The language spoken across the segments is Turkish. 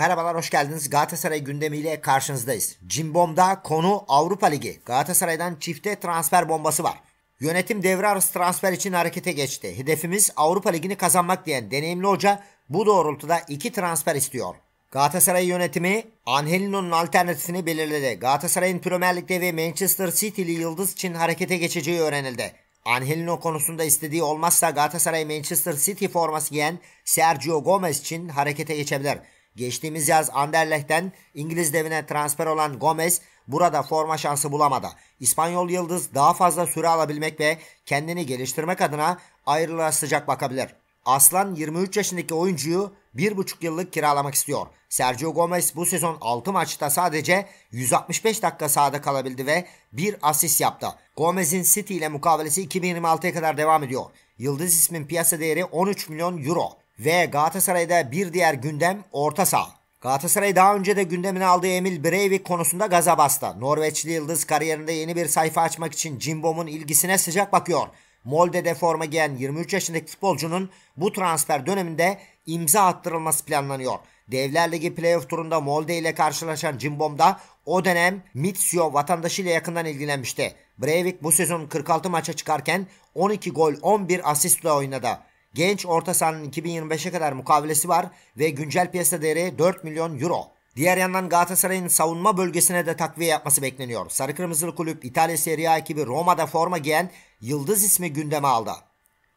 Merhabalar, hoş geldiniz. Galatasaray gündemiyle karşınızdayız. Cimbom'da konu Avrupa Ligi. Galatasaray'dan çifte transfer bombası var. Yönetim devre arası transfer için harekete geçti. Hedefimiz Avrupa Ligi'ni kazanmak diyen deneyimli hoca bu doğrultuda iki transfer istiyor. Galatasaray yönetimi Angelino'nun alternatifini belirledi. Galatasaray'ın Premier Lig'de ve Manchester City'li yıldız için harekete geçeceği öğrenildi. Angelino konusunda istediği olmazsa Galatasaray Manchester City forması giyen Sergio Gomez için harekete geçebilir. Geçtiğimiz yaz Anderlecht'ten İngiliz devine transfer olan Gomez burada forma şansı bulamadı. İspanyol yıldız daha fazla süre alabilmek ve kendini geliştirmek adına ayrılığa sıcak bakabilir. Aslan 23 yaşındaki oyuncuyu 1,5 yıllık kiralamak istiyor. Sergio Gomez bu sezon 6 maçta sadece 165 dakika sahada kalabildi ve 1 asist yaptı. Gomez'in City ile mukavelesi 2026'ya kadar devam ediyor. Yıldız ismin piyasa değeri 13 milyon euro. Ve Galatasaray'da bir diğer gündem orta saha. Galatasaray daha önce de gündemine aldığı Emil Breivik konusunda gaza bastı. Norveçli yıldız kariyerinde yeni bir sayfa açmak için Cimbom'un ilgisine sıcak bakıyor. Molde'de forma giyen 23 yaşındaki futbolcunun bu transfer döneminde imza attırılması planlanıyor. Devler Ligi playoff turunda Molde ile karşılaşan Cimbom'da o dönem Mitsio vatandaşıyla yakından ilgilenmişti. Breivik bu sezon 46 maça çıkarken 12 gol 11 asistle oynadı. Genç orta sahanın 2025'e kadar mukavelesi var ve güncel piyasa değeri 4 milyon euro. Diğer yandan Galatasaray'ın savunma bölgesine de takviye yapması bekleniyor. Sarı Kırmızılı Kulüp İtalya Serie A ekibi Roma'da forma giyen yıldız ismi gündeme aldı.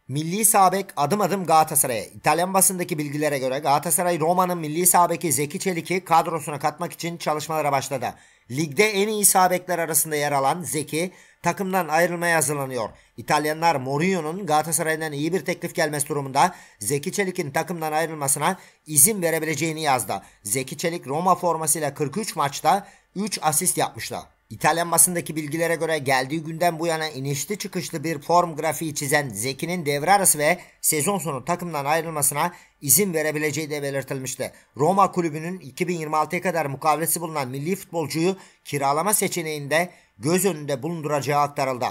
Milli sağ bek adım adım Galatasaray'a. İtalyan basındaki bilgilere göre Galatasaray Roma'nın milli sağ beki Zeki Çelik'i kadrosuna katmak için çalışmalara başladı. Ligde en iyi sağ bekler arasında yer alan Zeki takımdan ayrılmaya hazırlanıyor. İtalyanlar Mourinho'nun Galatasaray'dan iyi bir teklif gelmesi durumunda Zeki Çelik'in takımdan ayrılmasına izin verebileceğini yazdı. Zeki Çelik Roma formasıyla 43 maçta 3 asist yapmıştı. İtalyan basındaki bilgilere göre geldiği günden bu yana inişli çıkışlı bir form grafiği çizen Zeki'nin devre arası ve sezon sonu takımdan ayrılmasına izin verebileceği de belirtilmişti. Roma kulübünün 2026'ya kadar mukavelesi bulunan milli futbolcuyu kiralama seçeneğinde göz önünde bulunduracağı aktarıldı.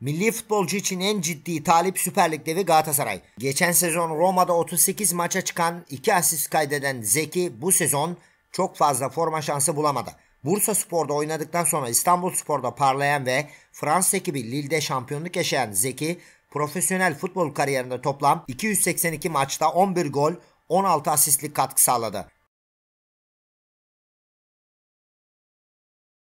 Milli futbolcu için en ciddi talip Süper Lig devi Galatasaray. Geçen sezon Roma'da 38 maça çıkan 2 asist kaydeden Zeki bu sezon çok fazla forma şansı bulamadı. Bursaspor'da oynadıktan sonra İstanbulspor'da parlayan ve Fransa ekibi Lille'de şampiyonluk yaşayan Zeki, profesyonel futbol kariyerinde toplam 282 maçta 11 gol, 16 asistlik katkı sağladı.